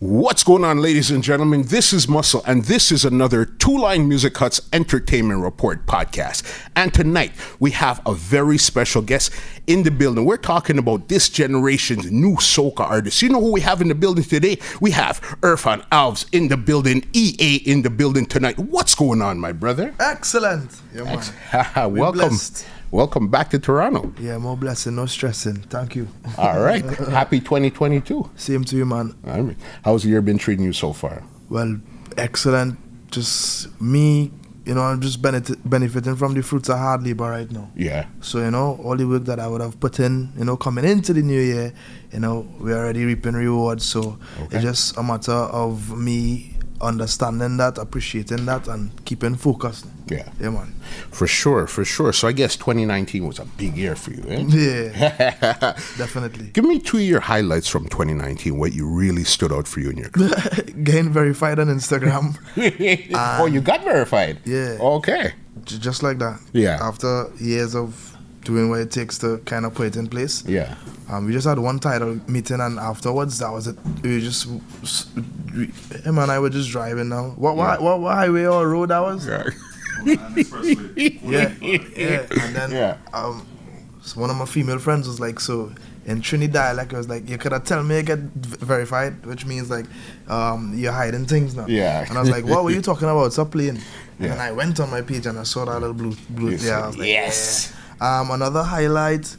What's going on, ladies and gentlemen? This is Muscle, and this is another 2 Lined Music Hut's Entertainment Report Podcast. And tonight, we have a very special guest in the building. We're talking about this generation's new soca artists. You know who we have in the building today? We have Erphaan Alves in the building, EA in the building tonight. What's going on, my brother? Excellent. Yeah, man. Welcome. Welcome back to Toronto. Yeah, more blessing, no stressing. Thank you. All right. Happy 2022. Same to you, man. All right. How's the year been treating you so far? Well, excellent. Just me, you know, I'm just benefiting from the fruits of hard labor right now. Yeah. So, you know, all the work that I would have put in, you know, coming into the new year, you know, we're already reaping rewards. So it's just a matter of me understanding that, appreciating that, and keeping focused. Yeah. Yeah, man. For sure, for sure. So I guess 2019 was a big year for you, eh? Yeah. Definitely. Give me 2 year highlights from 2019, what you really stood out for you in your career. Getting verified on Instagram. Oh, you got verified? Yeah. Okay. Just like that. Yeah. After years of doing what it takes to kind of put it in place. Yeah. We just had one title meeting, and afterwards, that was it. Him and I were just driving now. What highway or road that was? Yeah. And then so one of my female friends was like, so in Trinidad, like, I was like, you could have told me you get verified, which means like you're hiding things now. Yeah. And I was like, what were you talking about? Stop playing. Yeah. And then I went on my page and I saw that little blue there. I was like, yes. Yeah. Another highlight,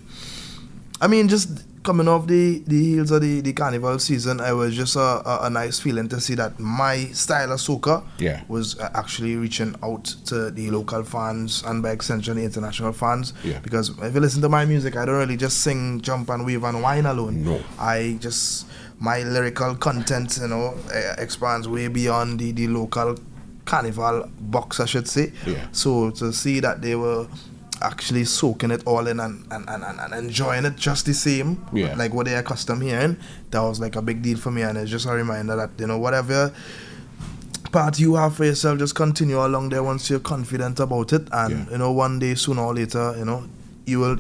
I mean, just coming off the heels of the carnival season, it was just a nice feeling to see that my style of soca was actually reaching out to the local fans and, by extension, the international fans. Yeah. Because if you listen to my music, I don't really just sing, jump and wave and whine alone. No. I just, my lyrical content, you know, expands way beyond the local carnival box, I should say. Yeah. So to see that they were actually soaking it all in and enjoying it just the same, like what they're accustomed hearing, that was like a big deal for me. And it's just a reminder that, you know, whatever part you have for yourself, just continue along there once you're confident about it. And you know, one day, sooner or later, you know, it will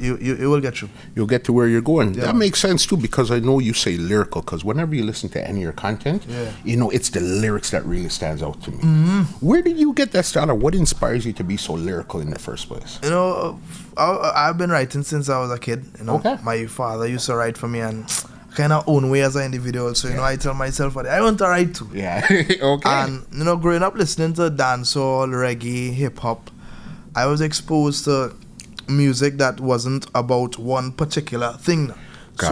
get you. You'll get to where you're going. Yeah. That makes sense too, because I know you say lyrical, because whenever you listen to any of your content, you know, it's the lyrics that really stands out to me. Where did you get that style, or what inspires you to be so lyrical in the first place? You know, I've been writing since I was a kid. You know, my father used to write for me, and kind of own way as an individual. So, you know, I tell myself, I want to write too. Yeah. And, you know, growing up listening to dancehall, reggae, hip-hop, I was exposed to music that wasn't about one particular thing. So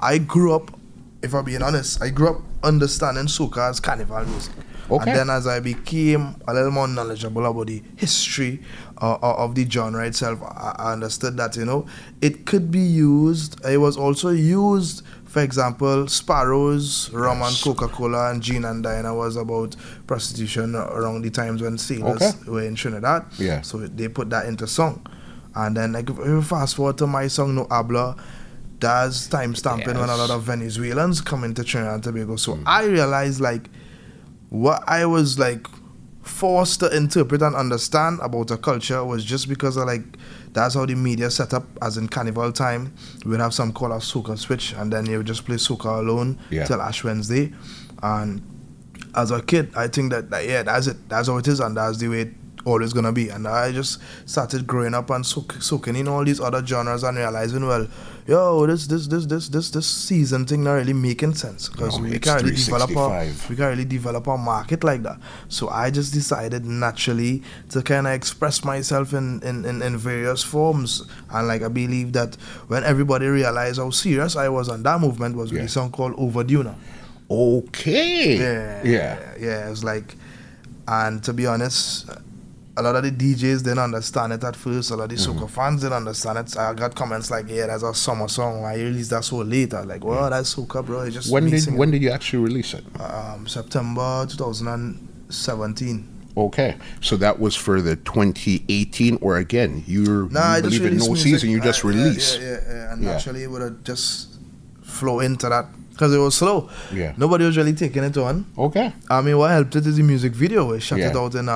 I grew up, if I'm being honest, I grew up understanding soca as carnival music. Okay. And then as I became a little more knowledgeable about the history of the genre itself, I understood that, you know, it could be used. It was also used, for example, Sparrow's Rum and Coca-Cola and Jean and Dinah was about prostitution around the times when sailors were in Trinidad. Yeah. So they put that into song. And then, like, if you fast forward to my song No Habla, that's time stamping when a lot of Venezuelans come into Trinidad and Tobago. So I realized, like, what I was, like, forced to interpret and understand about a culture was just because of, like, that's how the media set up, as in carnival time. We'd have some call a soca switch, and then you would just play soca alone till Ash Wednesday. And as a kid, I think that, yeah, that's it. That's how it is, and that's the way it always gonna be. And I just started growing up and soaking in all these other genres and realizing, well, yo, this season thing not really making sense, because we can't really develop our market like that. So I just decided naturally to kind of express myself in various forms. And, like, I believe that when everybody realized how serious I was on that movement was with a song called Overdue now. Yeah, it's like, and to be honest, a lot of the DJs didn't understand it at first. A lot of the soca fans didn't understand it. I got comments like, yeah, that's a summer song. Why you released that so late? I was like, well, that's soca, bro. It's just when did you actually release it? September 2017. Okay. So that was for the 2018, or again, you believe in No Season, you just released. Yeah. And naturally, it would have just flow into that, because it was slow. Yeah. Nobody was really taking it on. Okay. I mean, what helped it is the music video. It shut it out in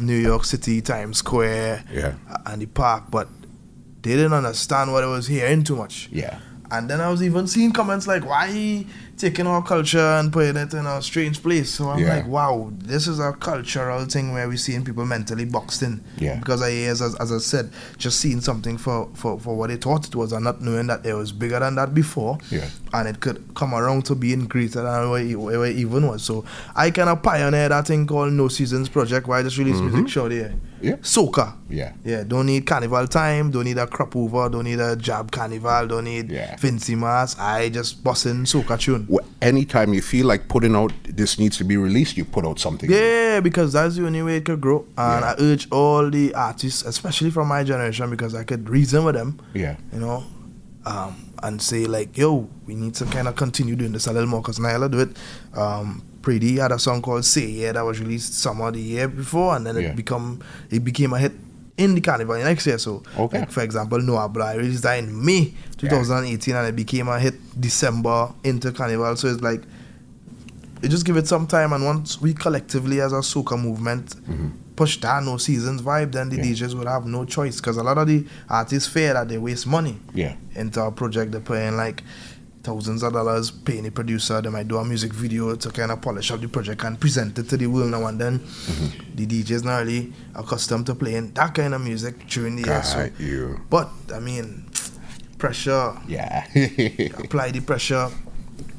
New York City, Times Square, and the park, but they didn't understand what I was hearing too much. Yeah. And then I was even seeing comments like, why taking our culture and putting it in a strange place? So I'm like, wow, this is a cultural thing where we're seeing people mentally boxed in. Yeah. Because I, as I said, just seeing something for what they thought it was and not knowing that it was bigger than that before. Yeah. And it could come around to being greater than where it even was. So I kind of pioneered that thing called No Seasons Project, where I just released music short here. Yeah. Soca. Yeah. Yeah. Don't need carnival time. Don't need a crop over. Don't need a jab carnival. Don't need Vinci Mass. I just bussin' soca tune. Well, anytime you feel like putting out, this needs to be released, you put out something. Yeah, because that's the only way it could grow. And I urge all the artists, especially from my generation, because I could reason with them. Yeah. You know, and say like, yo, we need to kind of continue doing this a little more because Nyla do it. Pretty had a song called Say Yeah that was released summer the year before, and then it became a hit in the carnival the next year. So like, for example, No Habla, I released that in May 2018 and it became a hit December into carnival. So it's like you just give it some time, and once we collectively as a soca movement push that No Seasons vibe, then the DJs would have no choice, because a lot of the artists fear that they waste money into a project. They're putting like thousands of dollars paying a producer, they might do a music video to kind of polish up the project and present it to the world now, and then the DJ's not really accustomed to playing that kind of music during the year. So, but I mean, pressure. Yeah. Apply the pressure,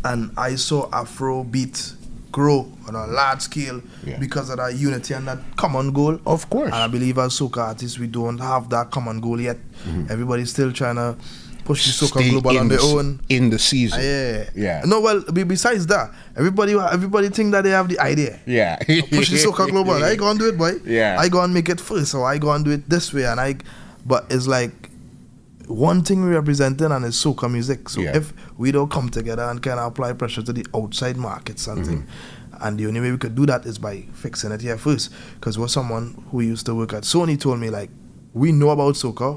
and I saw Afro beat grow on a large scale because of that unity and that common goal. Of course. And I believe as soca artists, we don't have that common goal yet. Everybody's still trying to push the Soca Global on their own in the season. No, well, besides that, everybody think that they have the idea. Push the Soca Global. I go and do it, boy. I go and make it first, or I go and do it this way. And but it's like one thing we representing, and it's soca music. So if we don't come together and kind of apply pressure to the outside markets and thing, and the only way we could do that is by fixing it here first. Because what someone who used to work at Sony told me, like, we know about soca.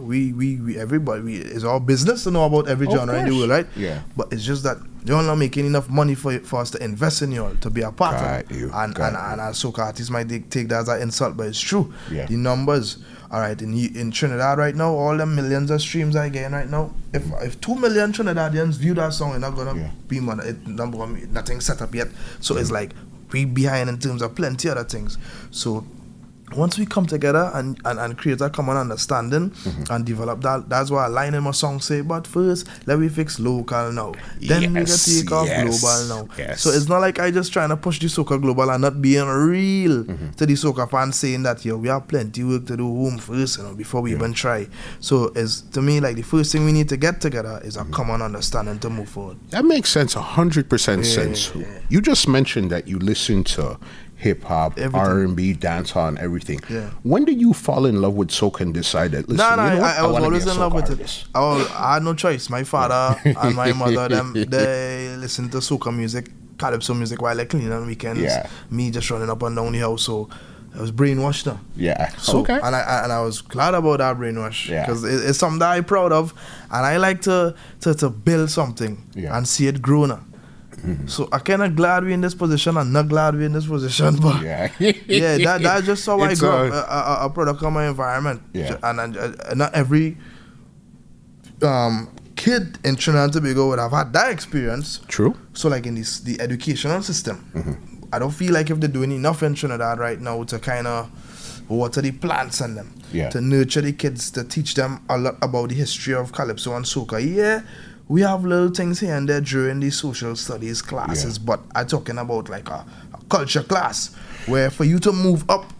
Everybody, it's our business to know about every genre in the world, right? Yeah. But it's just that you're not making enough money for us to invest in you all, to be a part of you. And our soca artists might take that as an insult, but it's true. Yeah. The numbers, all right, in Trinidad right now, all the millions of streams I getting right now, if 2 million Trinidadians view that song, it's not gonna be money, nothing set up yet. So it's like, we behind in terms of plenty other things. So once we come together and create a common understanding and develop that, that's why I line in my song say, but first, let me fix local now. Then we can take off global now. So it's not like I just trying to push the soca global and not being real to the soca fans, saying that, yo, we have plenty work to do home first, you know, before we even try. So it's, to me, like the first thing we need to get together is a common understanding to move forward. That makes sense, 100% sense. Yeah. You just mentioned that you listen to hip-hop, R&B, dancehall, and everything. When did you fall in love with soca and decide that, listen, I was always in love with it. I had no choice. My father and my mother, they listened to soca music, calypso music, while they're cleaning on weekends. Me just running up and down the house, so I was brainwashed now. So, and I was glad about that brainwash, because it's something that I'm proud of, and I like to build something and see it grow now. So I kind of glad we're in this position, and not glad we're in this position, but that's just how I grew up, a product of my environment. And not every kid in Trinidad and Tobago would have had that experience. True. So like in the educational system, I don't feel like if they're doing enough in Trinidad right now to kind of water the plants in them, to nurture the kids, to teach them a lot about the history of calypso and soca. We have little things here and there during the social studies classes, but I'm talking about like a culture class where for you to move up,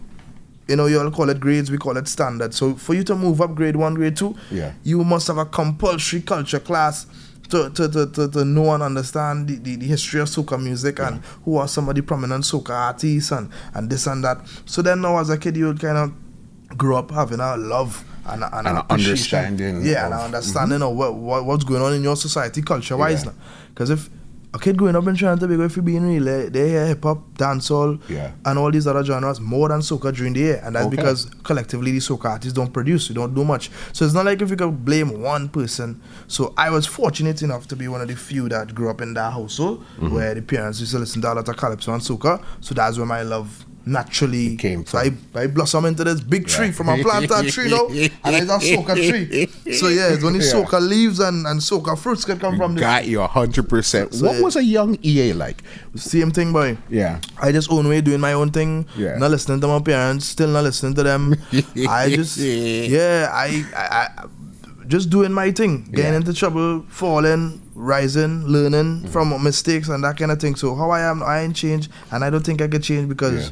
you know, you all call it grades, we call it standard. So for you to move up grade 1, grade 2, you must have a compulsory culture class to know and understand the history of soca music and who are some of the prominent soca artists and this and that. So then now as a kid, you kind of grow up having a love and an understanding. And an understanding of what's going on in your society, culture-wise now. Because if a kid growing up in Trinidad and Tobago, if you're being real, they hear hip-hop, dancehall, and all these other genres more than soca during the year. And that's because collectively the soca artists don't produce, we don't do much. So it's not like if you can blame one person. So I was fortunate enough to be one of the few that grew up in that household where the parents used to listen to a lot of calypso and soca. So that's where my love naturally came from. So I blossomed into this big tree from a plantain tree now, and it's a soca tree. So yeah, it's only soca leaves and soca fruits can come from this. Got you 100%. So, what was a young EA like? Same thing, boy. Yeah. I just own way doing my own thing. Yeah. Not listening to my parents. Still not listening to them. I just I just doing my thing, getting into trouble, falling, rising, learning from mistakes and that kind of thing. So how I am, I ain't changed, and I don't think I could change because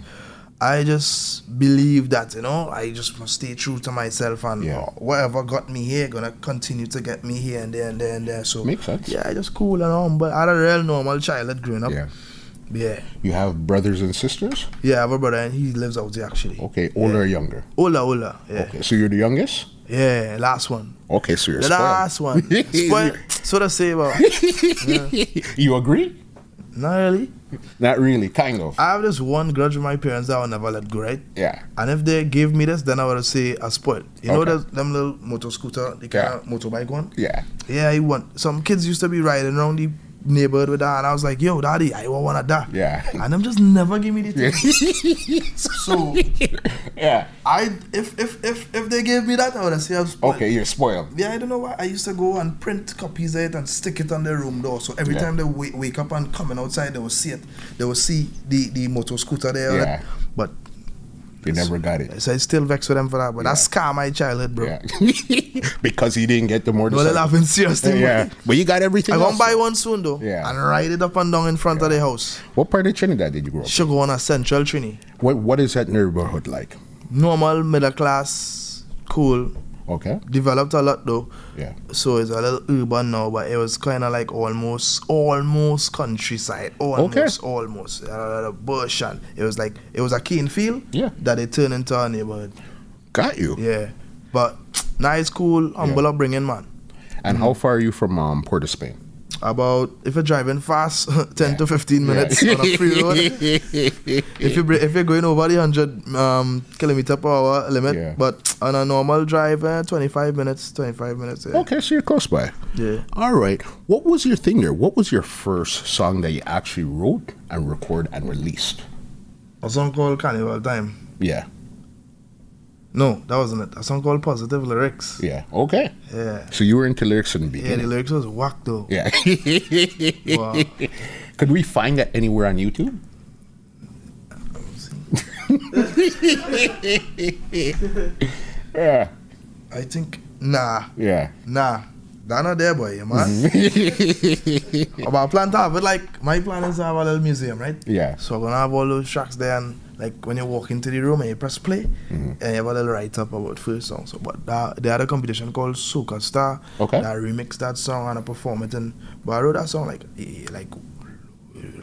I just believe that, you know, I just must stay true to myself, and whatever got me here gonna continue to get me here and there and there and there. So makes sense. Yeah, I just cool and all, but I had a real normal childhood growing up. Yeah. Yeah. You have brothers and sisters? Yeah, I have a brother and he lives out there actually. Okay, older or younger? Older, older. Yeah. Okay, so you're the youngest? Yeah, last one. Okay, so you're the last one. Spoiled. So to say about. You agree? Not really. Not really, kind of. I have this one grudge with my parents that I will never let go, right? Yeah. And if they give me this, then I would say I spoiled. You know them little motor scooter, the kind of motorbike one? Yeah. Yeah, I want. Some kids used to be riding around the neighborhood with that, and I was like, yo, daddy, I want one of that. Yeah. And them just never give me the thing. So yeah, I if they gave me that, I would have said I'm spoiled. Okay, you're spoiled. Yeah, I don't know why. I used to go and print copies of it and stick it on their room door. So every time they wake up and coming outside, they will see it. They will see the motor scooter there. Yeah. But you never got it. So I still vexed with them for that, but that scarred my childhood, bro. Yeah. Because he didn't get the motorcycle. No, they're laughing seriously. Yeah. But you got everything else. I won't buy one soon, though. Yeah. And ride it up and down in front of the house. What part of Trinidad did you grow up in? Sugarwana, Central Trini. What is that neighborhood like? Normal, middle class, cool. Okay. Developed a lot, though. Yeah. So it's a little urban now, but it was kind of like almost countryside. Almost. Bush, and it was like, it was a cane field that they turned into a neighborhood. Got you. Yeah. But nice, cool, humble upbringing, man. And how far are you from Port of Spain? About, if you're driving fast, 10 to 15 minutes on a free road. If you're going over the 100 kilometer per hour limit, but on a normal drive, 25 minutes. Yeah. Okay, so you're close by. Yeah. All right. What was your thing there? What was your first song that you actually wrote and recorded and released? A song called Carnival Time. Yeah. No, that wasn't it. A song called Positive Lyrics. Yeah. Okay. Yeah. So you were into lyrics in the beginning. Yeah, the lyrics was whack though. Yeah. Wow. Could we find that anywhere on YouTube? Yeah. I think nah. That not there, boy, man. About plan to have it, like my plan is to have a little museum, right? Yeah. So I'm gonna have all those tracks there, and like when you walk into the room and you press play, and you have a little write up about first song. So, but they had a competition called Soca Star. Okay. That remixed that song and I perform it, and but I wrote that song like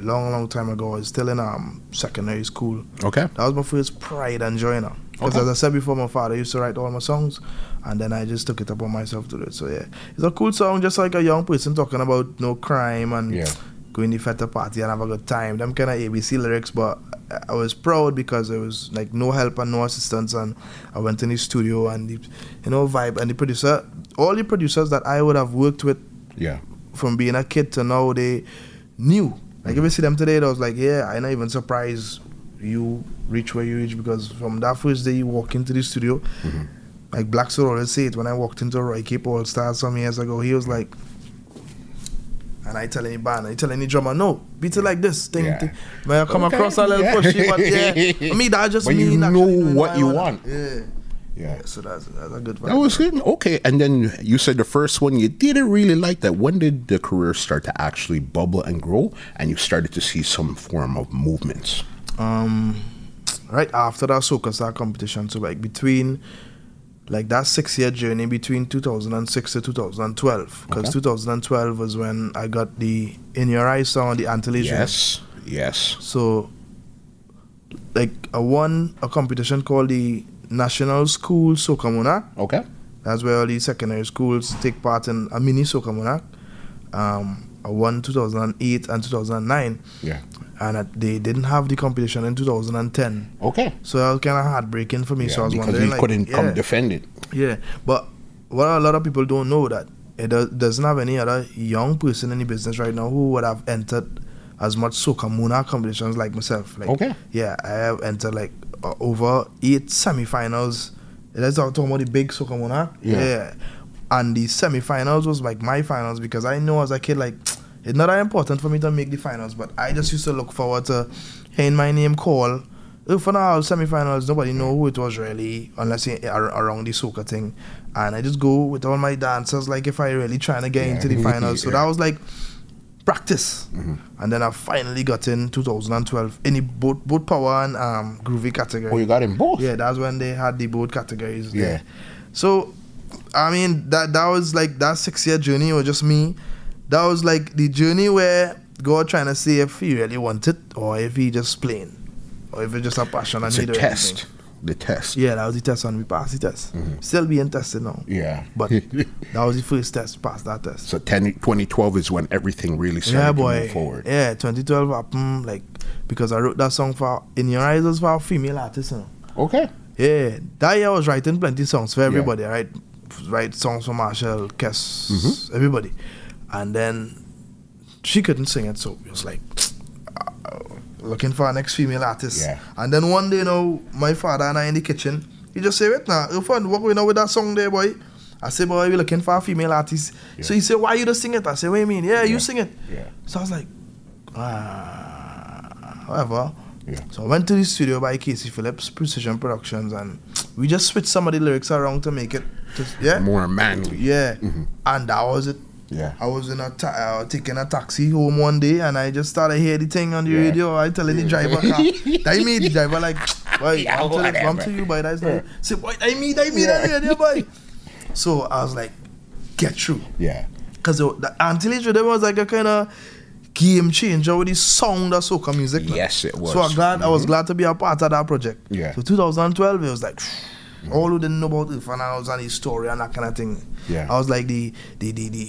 long time ago. I was still in secondary school. Okay. That was my first pride and joy now. Because as I said before, my father used to write all my songs, and then I just took it upon myself to do it. So yeah, it's a cool song, just like a young person talking about no crime and going to feta party and have a good time. Them kind of ABC lyrics, but I was proud because there was like no help and no assistance, and I went in the studio and the, you know, vibe, and the producer, all the producers that I would have worked with, from being a kid to now, they knew. Like if you see them today, I was like, yeah, I'm not even surprised you reach where you reach, because from that first day you walk into the studio, like Black Soul always say it, when I walked into Roy Cape All-Star some years ago, he was like, and I tell any band, I tell any drummer, no, beat it like this. May I come across a little pushy, but I mean, that just means you know what you want. Yeah, so that's a good one. That was good. Okay, and then you said the first one you didn't really like that. When did the career start to actually bubble and grow, and you started to see some form of movements? Right after that Soca Star competition, so like between like that 6-year journey between 2006 to 2012, because 2012 was when I got the In Your Eyes song on the Antilles. Yes. So like I won a competition called the National School Soca Monarch. Okay. That's where all the secondary schools take part in a mini Soca Monarch. I won 2008 and 2009. Yeah. And they didn't have the competition in 2010. Okay. So that was kind of heartbreaking for me. So I was wondering, because you couldn't come defend it. Yeah. But what a lot of people don't know that it doesn't have any other young person in the business right now who would have entered as much Soca Monarch competitions like myself. Like, okay. Yeah, I have entered like over 8 semifinals. Let's talk about the big Soca Monarch. Yeah. And the semifinals was like my finals, because I know as a kid, like, it's not that important for me to make the finals, but I just used to look forward to hearing my name call. For now, semifinals, nobody know who it was really, unless you around the Soca thing. And I just go with all my dancers, like if I really trying to get into the finals. So that was like practice. And then I finally got in 2012 in the both power and groovy category. Oh, you got in both? Yeah, that's when they had the both categories. Yeah. There. So, I mean, that was like that 6-year journey was just me. That was like the journey where God trying to see if he really wants it or if he just playing. Or if it's just a passion and need a test. The test. Yeah, that was the test, and we passed the test. Still being tested now. Yeah. But that was the first test, passed that test. So 2012 is when everything really started to move forward. Yeah, 2012 happened, like, because I wrote that song for In Your Eyes was for a female artist. Okay. Yeah. That year I was writing plenty songs for everybody. I write songs for Marshall, Kes, everybody. And then she couldn't sing it, so it was like, looking for our next female artist. And then one day, you know, my father and I in the kitchen, he just say, wait now, Erphaan, what going on with that song there, boy? I say, boy, we looking for a female artist. So he said, why you don't sing it? I say, what do you mean? Yeah, you sing it. So I was like, ah, whatever. So I went to the studio by Casey Phillips, Precision Productions, and we just switched some of the lyrics around to make it just, more manly. And that was it. I was in taking a taxi home one day, and I just started hearing the thing on the radio. I telling the driver, I made the driver like, boy, I'm to you, boy. That's not. Say, boy, I mean, boy. So I was like, get through. Yeah. Because the Antilles rhythm was like a kind of game changer with the sound of Soca music. Yes, it was. So I was glad to be a part of that project. Yeah. So 2012, it was like, all who didn't know about Erphaan Alves and his story and that kind of thing. I was like the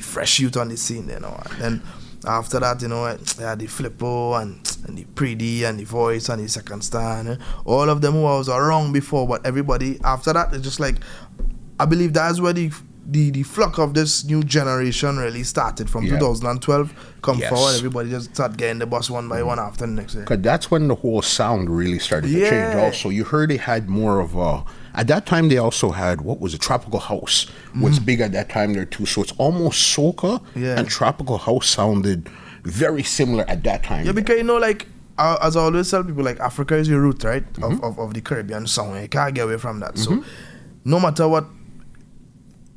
fresh youth on the scene, you know. And then after that, you know, I had the Flippo and the Pretty and the Voice and the Second Star, you know? All of them who I was around before, but everybody after that, it's just like, I believe that's where the flock of this new generation really started from 2012. Come forward, everybody just started getting the bus one by one after the next year. Because that's when the whole sound really started to change also. You heard it had more of a, at that time they also had, what was it, Tropical House was big at that time there too. So it's almost Soca and Tropical House sounded very similar at that time. Yeah, because you know, like, as I always tell people, like, Africa is your root, right? Of the Caribbean sound. You can't get away from that. So no matter what,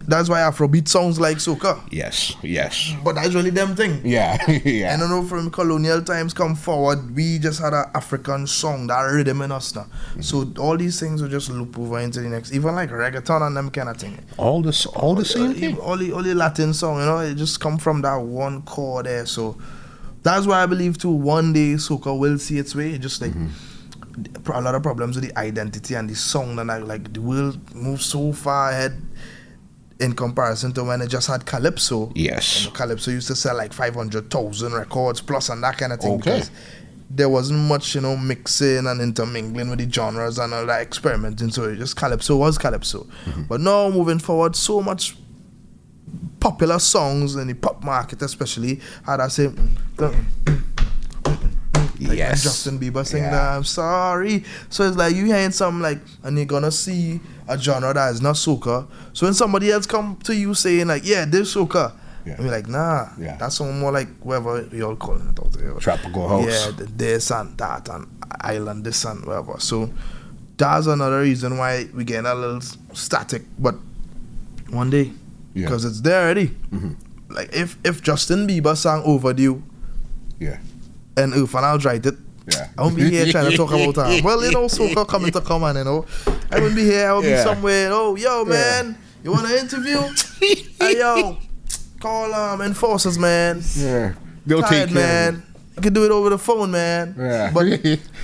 that's why Afrobeat sounds like Soca. Yes, yes. But that's really them thing. Yeah, yeah. I don't know, from colonial times come forward, we just had an African song, that rhythm in us now. So all these things will just loop over into the next, even like reggaeton and them kind of thing. All the same thing? All the Latin song, you know, it just come from that one core there. So that's why I believe too, one day Soca will see its way. It just like, a lot of problems with the identity and the song, and like the world moves so far ahead in comparison to when it just had Calypso. Yes. And Calypso used to sell like 500,000 records plus and that kind of thing. Okay. Because there wasn't much, you know, mixing and intermingling with the genres and all that experimenting. So it just Calypso was Calypso. But now moving forward, so much popular songs in the pop market especially had that same like Justin Bieber saying that I'm sorry. So it's like you hearing something like, and you're gonna see a genre that is not Soca. So when somebody else come to you saying like, yeah, this Soca, and you're like, nah, that's more like whatever y'all calling it out there. Tropical House. Yeah, this and that and island this and whatever. So that's another reason why we getting a little static, but one day, because it's there already. Like if Justin Bieber sang Overdue, and Erphaan Alves write it, I won't be here trying to talk about that. Well, you know, Soca coming to come on, you know. I won't be here, I will be somewhere. Oh, yo, man, you want an interview? Hey, yo, call enforcers, man. Yeah, they'll take care, man. You can do it over the phone, man. Yeah.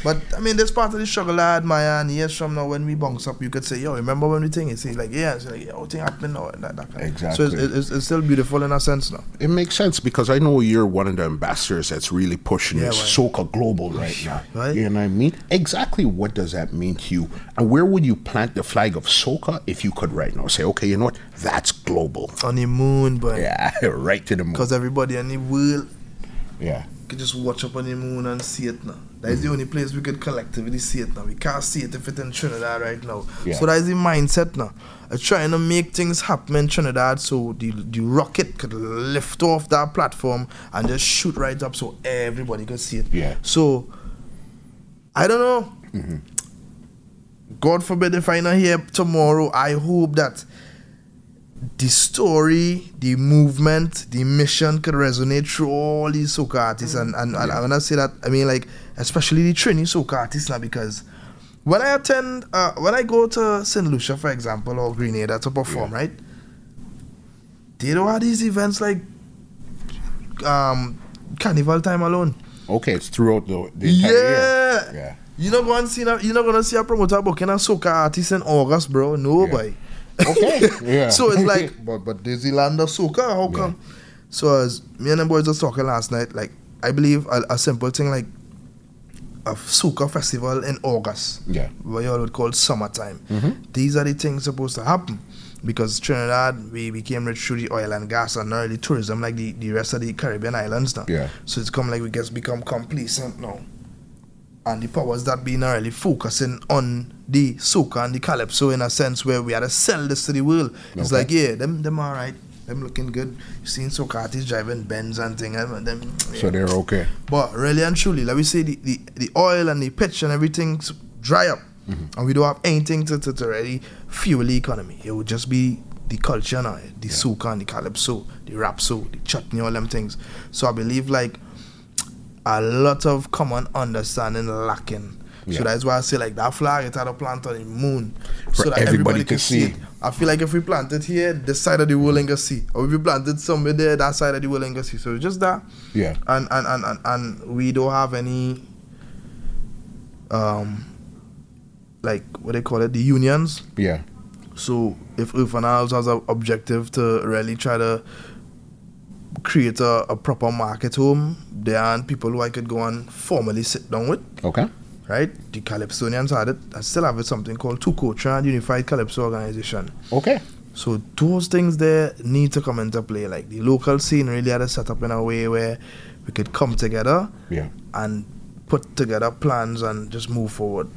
But I mean, that's part of the struggle I admire. And years from now, when we bounce up, you could say, yo, remember when we think it's like, yeah, it's like, yo, thing happening now. And that kind exactly. So it's still beautiful in a sense now. It makes sense, because I know you're one of the ambassadors that's really pushing this Soca Global right now. Right? You know what I mean? Exactly what does that mean to you? And where would you plant the flag of Soca if you could right now? Say, okay, you know what? That's global. On the moon, but. Yeah, right to the moon. Because everybody on the world. Yeah. could just watch up on the moon and see it now. That's the only place we could collectively see it now. We can't see it if it's in Trinidad right now. Yeah. So that's the mindset now. Trying to make things happen in Trinidad so the rocket could lift off that platform and just shoot right up so everybody could see it. Yeah. So, I don't know. Mm-hmm. God forbid if I'm not here tomorrow, I hope that the story, the movement, the mission could resonate through all these soca artists. And I'm gonna say that, I mean, like, especially the Trini soca artists now, because when I attend, when I go to St. Lucia, for example, or Grenada to perform, right? They don't have these events like Carnival Time alone. Okay, it's throughout the entire year. Yeah. You're not gonna see a promoter booking a soca artist in August, bro. No, boy. Okay. Yeah. So it's like, but this is land of soca. How come? So as me and the boys were talking last night, like I believe a simple thing like a soca festival in August. Yeah. What y'all would call summertime. Mm-hmm. These are the things supposed to happen because Trinidad we became rich through the oil and gas and not really tourism like the rest of the Caribbean islands now. Yeah. So it's come like we just become complacent now. And the powers that be not really focusing on the soca and the calypso in a sense where we had to sell this to the world. It's like, yeah, them all right. Them looking good. You've seen soca artists driving Benz and things. Yeah. So they're okay. But really and truly, like we say, the oil and the pitch and everything dry up. Mm-hmm. And we don't have anything to really fuel the economy. It would just be the culture now, the soca and the calypso, the rapso, the chutney, all them things. So I believe like, a lot of common understanding lacking. Yeah. So that's why I say like that flag, it had a plant on the moon. So that everybody can see it. I feel like if we plant it here, this side of the world ain't gonna see. Or if we plant it somewhere there, that side of the world ain't gonna see. So it's just that. Yeah. And we don't have any like what they call it, the unions. Yeah. So if Erphaan Alves has an objective to really try to create a proper market home, there aren't people who I could go and formally sit down with. Okay. Right? The Calypsonians had it. I still have it, something called 2 Coach and Unified Calypso Organization. Okay. So those things there need to come into play. Like the local scene really had a set up in a way where we could come together and put together plans and just move forward.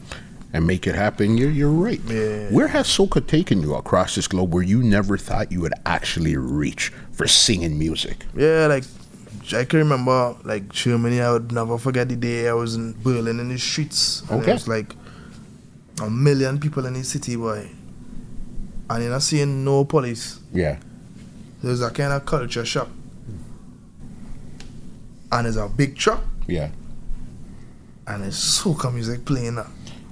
And make it happen. You're right. Yeah. Where has soca taken you across this globe where you never thought you would actually reach for singing music? Yeah, like I can remember like Germany. I would never forget the day I was in Berlin in the streets. And it was like 1 million people in the city, boy. And you're not seeing no police. Yeah. There's a kind of culture shock. And there's a big truck. Yeah. And there's soca music playing now.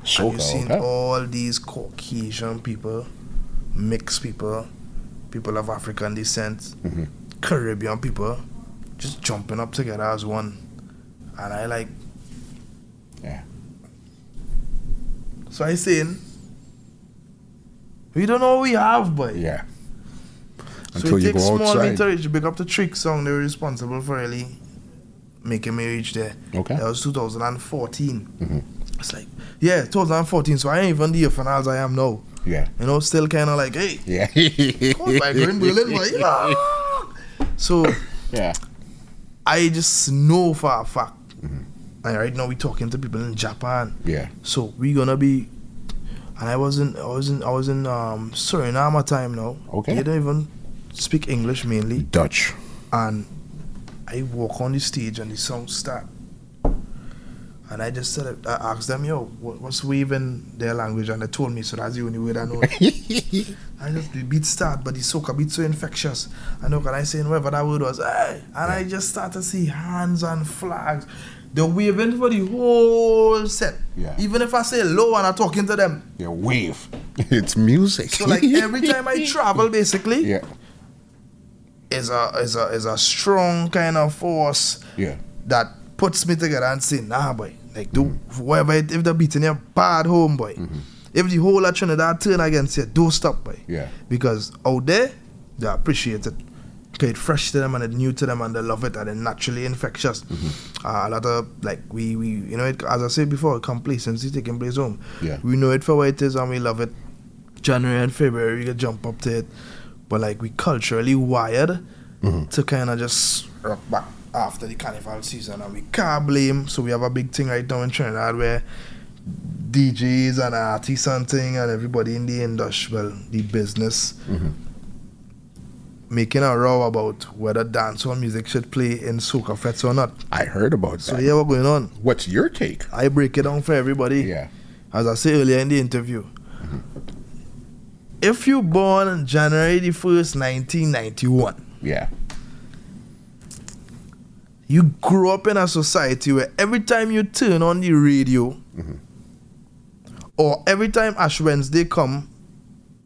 So you've seen all these Caucasian people, mixed people, people of African descent, Caribbean people, just jumping up together as one. And I like... Yeah. So I saying, we don't know what we have, boy. Yeah. Until so it takes small me to reach. Big up the Trick song, they were responsible for really making me reach there. Okay. That was 2014. Mm-hmm. It's like, yeah, 2014, so I ain't even the Erphaan Alves I am now. Yeah. You know, still kind of like, hey. Yeah. Like in Berlin, like, so, yeah. I just know for a fact. And right now, we're talking to people in Japan. Yeah. So, we're going to be, and I was in Suriname time now. Okay. They don't even speak English mainly. Dutch. And I walk on the stage and the song starts. And I just said, I asked them, yo, what's wave in their language? And they told me, so that's the only way I know it. I just, the beat start, but the soca beat so infectious. I know, can I say, whatever that word was, hey! And I just start to see hands and flags. They're waving for the whole set. Yeah. Even if I say low and I'm talking to them. They wave. It's music. So like every time I travel, basically, is a strong kind of force that puts me together and say, nah, boy. Like, do whatever, if they're beating you, bad home, boy. If the whole of Trinidad turn against you, do stop, boy. Yeah. Because out there, they appreciate it. Because it's fresh to them and it's new to them and they love it and it's naturally infectious. A lot of, like, we you know, it, as I said before, complacency taking place home. Yeah. We know it for what it is and we love it. January and February, we can jump up to it. But, like, we culturally wired to kind of just rock back. after the carnival season, and we can't blame. So we have a big thing right now in Trinidad where DJs and artists and thing and everybody in the industry, well, the business, making a row about whether dancehall music should play in soca fets or not. I heard about that. So yeah, what's going on? What's your take? I break it down for everybody. Yeah. As I said earlier in the interview, if you born on January the 1st, 1991, yeah, you grew up in a society where every time you turn on the radio, or every time Ash Wednesday come,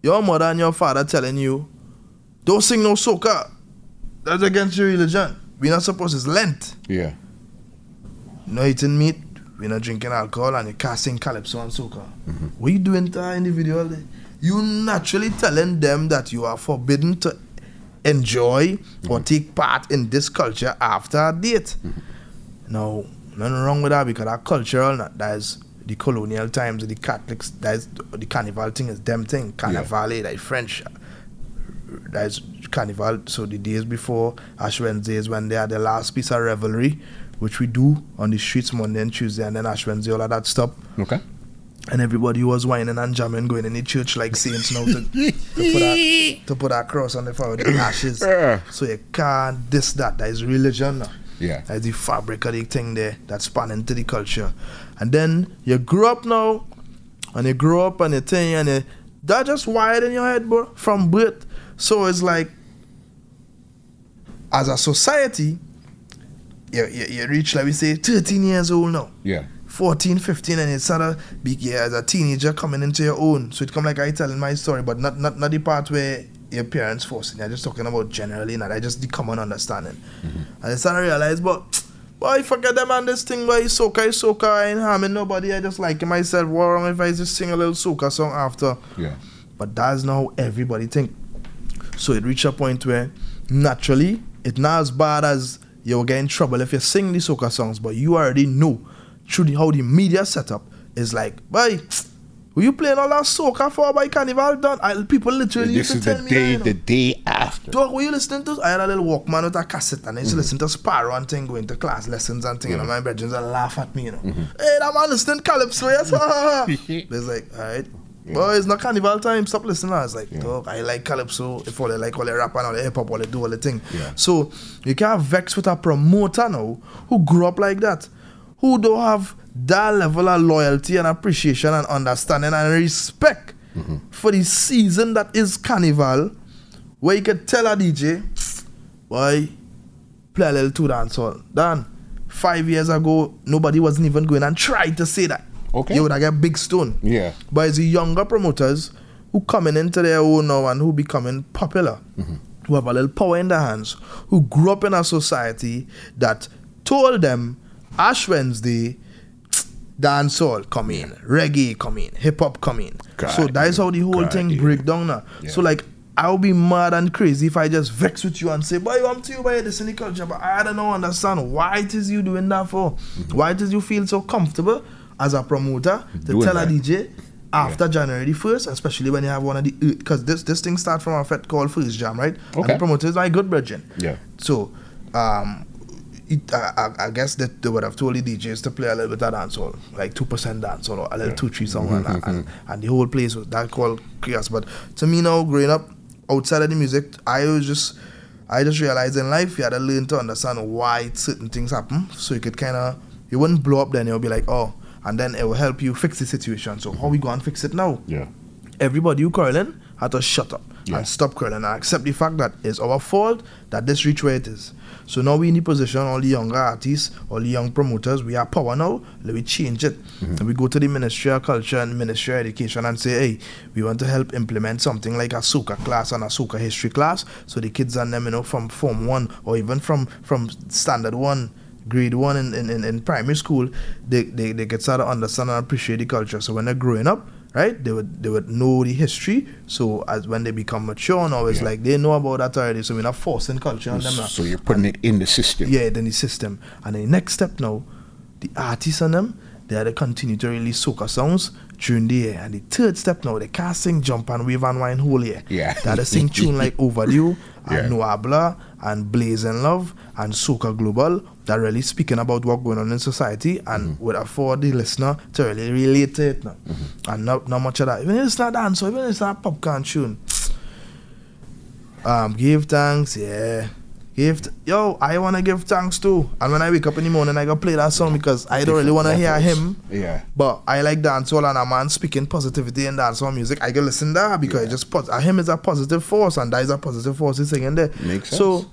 your mother and your father telling you, don't sing no soca. That's against your religion. We're not supposed to. It's Lent. Yeah. No eating meat. We're not drinking alcohol, and you can't sing calypso and soca. What are you doing to our individual? You naturally telling them that you are forbidden to enjoy or take part in this culture after a date. Now, nothing wrong with that, because our cultural, that is the colonial times, the Catholics, that is the carnival thing, is them thing. Carnival, that is French. That is carnival. So the days before Ash Wednesday is when they are the last piece of revelry, which we do on the streets Monday and Tuesday, and then Ash Wednesday, all of that stuff. Okay. And everybody was whining and jamming, going in the church like saints now to put a cross on the forehead of the ashes. So you can't diss that. That is religion now. Yeah. That is the fabric of the thing there that's spanning to the culture. And then you grow up now, and you grow up and you thing, and you, that just wired in your head, bro, from birth. So it's like, as a society, you reach, like we say, 13 years old now. Yeah. 14, 15, and it's a big year as a teenager coming into your own. So it come like I telling my story, but not the part where your parents forcing. I'm just talking about generally, not just the common understanding. And I started to realize, but boy, forget them and this thing, boy, soca is soca. I ain't harming nobody. I just like myself. What wrong if I just sing a little soca song after? Yeah. But that's not how everybody think. So it reached a point where naturally it's not as bad as you'll get in trouble if you sing the soca songs, but you already know through how the media setup is like, boy, were you playing all that soca for by carnival done? People literally used to tell me, the day after. Dog, were you listening to? I had a little Walkman with a cassette, and I used to listen to Sparrow and thing, going to class lessons and thing, and my brethren and laugh at me, you know. Hey, that man listening calypso, yes. It's like, all right. Well, it's not carnival time, stop listening. I was like, dog, I like calypso, if all they like all the rap and all the hip hop, all they do, all the thing. So you can't vex with a promoter now who grew up like that, who don't have that level of loyalty and appreciation and understanding and respect for the season that is carnival, where you can tell a DJ, boy, play a little two dancehall. Dan, 5 years ago, nobody wasn't even going and tried to say that. Okay. You would have got big stone. Yeah. But it's the younger promoters who coming into their own now and who becoming popular, who have a little power in their hands, who grew up in a society that told them Ash Wednesday, dancehall come in, reggae come in, hip hop come in. So that's how the whole thing break down now. So like, I'll be mad and crazy if I just vex with you and say, boy, I'm to you by the cynical culture, but I don't know, understand why it is you doing that for. Why does you feel so comfortable as a promoter to doing tell that a DJ after January the 1st, especially when you have one of the, because this thing starts from a fet called First Jam, right? And the promoter is my good brethren. So, I guess that they would have told the DJs to play a little bit of dancehall, like 2% dancehall or a little 2-3 song, and the whole place was that called chaos. But to me now, growing up outside of the music, I just realized in life you had to learn to understand why certain things happen, so you could kind of, you wouldn't blow up then, you'll be like, oh, and then it will help you fix the situation. So how we go and fix it now? Yeah. Everybody who curling had to shut up and stop curling and accept the fact that it's our fault that this reach where it is. So now we're in the position, all the younger artists, all the young promoters, we have power now, let me change it. And we go to the Ministry of Culture and Ministry of Education and say, hey, we want to help implement something like a soca class and a soca history class, so the kids and them, you know, from Form 1 or even from Standard 1, Grade 1 in primary school, they get started to understand and appreciate the culture. So when they're growing up, right, they would know the history. So as when they become mature now, it's like they know about that already. So we're not forcing culture on them now. So you're putting it in the system. Yeah, in the system. And the next step now, the artists on them, They had to continue to release soca sounds during the year. And the third step now, they can't sing Jump and Wave and Wine whole year. Yeah. They had to sing tune like Overdue and No Habla and Blazing Love and Soca Global that really speaking about what's going on in society and would afford the listener to really relate to it now. And not much of that. Even if it's not dance, even if it's not popcorn tune. Give thanks, Yo, I want to give thanks too. And when I wake up in the morning, I go play that song because I don't really want to hear him. Yeah. But I like dancehall and a man speaking positivity in dancehall music. I can listen to that because him is a positive force and that is a positive force he's singing there. Makes sense. So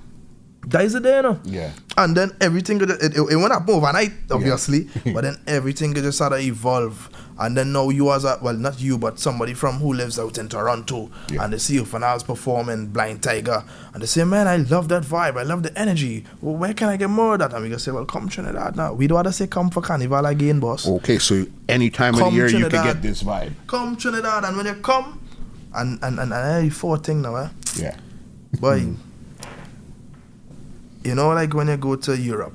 that is it there, you know? Yeah. And then everything, it went up overnight, obviously, but then everything just started to evolve. And then now you as a, well, not you, but somebody from who lives out in Toronto, and they see Erphaan Alves performing Blind Tiger, and they say, man, I love that vibe, I love the energy, well, where can I get more of that? And we can say, well, come Trinidad now. We don't have to say come for Carnival again, boss. Okay, so any time of the year Trinidad, you can get this vibe. Come Trinidad, and when you come, and I fourth thing now, eh? Yeah. Boy, you know, like when you go to Europe,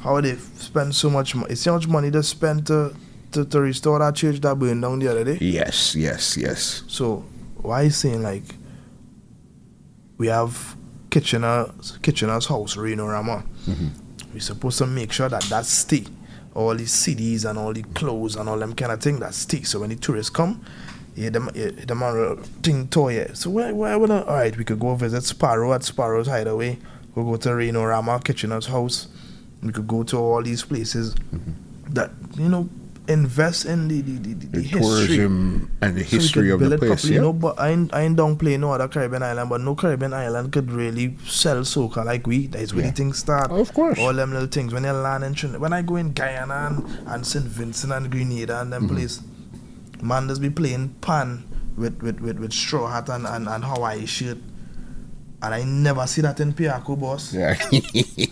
how they spend so much money, it's how much money they spend to restore that church that burned down the other day. Yes. So why is saying like we have Kitchener's house, Rhinorama. We're supposed to make sure that that stay. All these CDs and all the clothes and all them kind of thing that stay. So when the tourists come, the man thing toy. So where would I, all right? We could go visit Sparrow at Sparrow's Hideaway. We'll go to Rhinorama, Kitchener's house. We could go to all these places that you know. Invest in the tourism history and the history of the place. You know, but I ain't downplay no other Caribbean island, but no Caribbean island could really sell soca like we. That is where the things start. Oh, of course, all them little things. When you land in Trinidad, when I go in Guyana and St. Vincent and Grenada and them place, man just be playing pan with straw hat and Hawaii shirt. And I never see that in Piaco, boss. Yeah.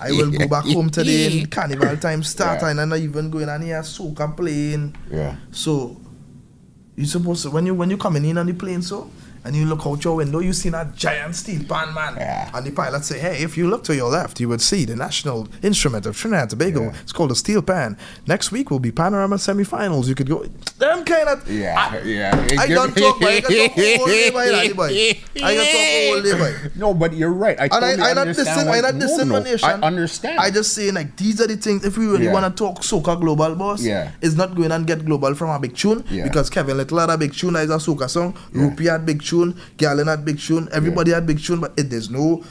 I will go back home today in Carnival time start and I'm not even going on here soca playing. Yeah. So you supposed to, when you coming in on the plane so and you look out your window, you see that giant steel pan, man. Yeah. And the pilot say, hey, if you look to your left, you would see the national instrument of Trinidad and Tobago. Yeah. It's called a steel pan. Next week will be Panorama semifinals. You could go, them kind of... I don't talk, boy. I can talk all day, boy. No, but you're right. I totally understand. I not discrimination. I understand. I just say, like, these are the things, if we really want to talk soca global, boss, it's not going and get global from a big tune, because Kevin Little had a big tune, that is a soca song, Rupi had big tune, Galen had big tune, everybody had big tune, but there's no,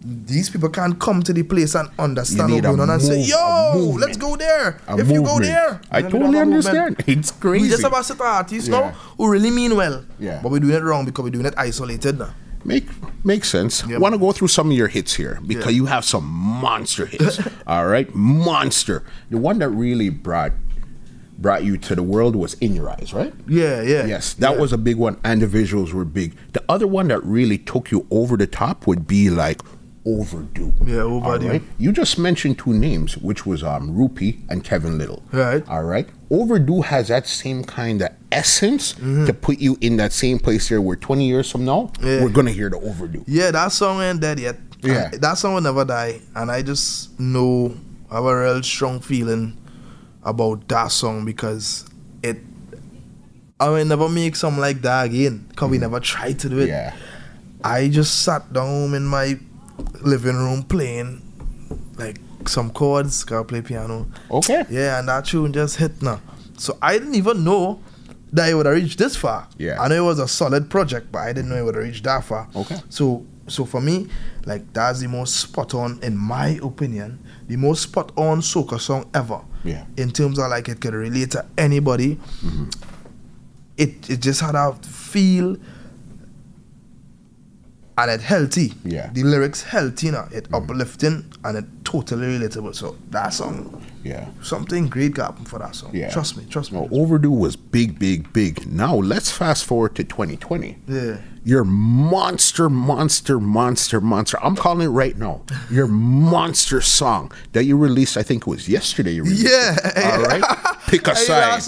these people can't come to the place and understand what's going on and say, yo, let's go there. If you go there, I totally understand. It's crazy. We just have a set of artists now who really mean well, but we're doing it wrong because we're doing it isolated now. Makes sense. I want to go through some of your hits here because you have some monster hits. All right, monster. The one that really brought you to the world was In Your Eyes, right? Yes, that was a big one, and the visuals were big. The other one that really took you over the top would be like Overdue. Overdue. Right? You just mentioned two names, which was Rupi and Kevin Little. Right. All right. Overdue has that same kind of essence to put you in that same place here where 20 years from now, we're going to hear the Overdue. Yeah, that song ain't dead yet. Yeah. That song will never die, and I just know I have a real strong feeling about that song because I will never make something like that again because we never tried to do it. I just sat down in my living room playing like some chords because I play piano. Okay. Yeah, and that tune just hit now. So I didn't even know that it would have reached this far. I know it was a solid project, but I didn't know it would have reached that far. Okay. So for me, like that's the most spot on, in my opinion, the most spot on soca song ever. In terms of like it could relate to anybody. It just had a feel and it healthy. The lyrics healthy now. It uplifting and it totally relatable. So that song, something great happened for that song. Trust me. Well, Overdue was big. Now let's fast forward to 2020. Your monster. I'm calling it right now. Your monster song that you released, I think it was yesterday you released. All right. Pick a Side. With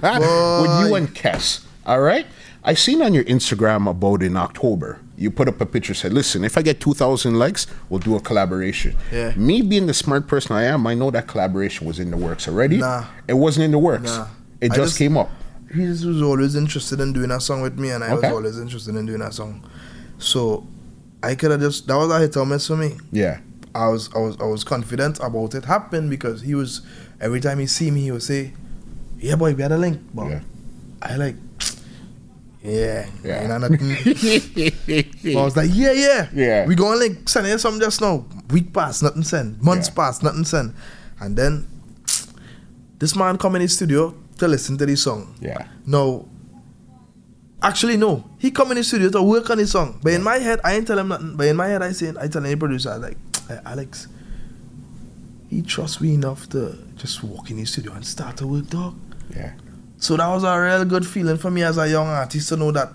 you and Kes. All right. I seen on your Instagram about in October you put up a picture, said, listen, if I get 2,000 likes, we'll do a collaboration. Yeah. Me being the smart person I am, I know that collaboration was in the works already. Nah. It wasn't in the works. Nah. It just came up. He was always interested in doing a song with me, and I was always interested in doing a song. So I could have just, that was a hit or miss for me. Yeah. I was confident about it happening because he was, every time he see me, he would say, yeah, boy, we had a link. But yeah. I like, yeah, yeah. You know, nothing. I was like, yeah. We going like send you something just now. Week passed, nothing sent. Months passed, nothing sent. And then this man come in his studio to listen to this song. Yeah. No. Actually, no. He come in the studio to work on his song. But in my head, I ain't tell him nothing. But in my head, I tell any producer, I like, hey, Alex, he trusts me enough to just walk in the studio and start to work, dog. Yeah. So that was a real good feeling for me as a young artist to know that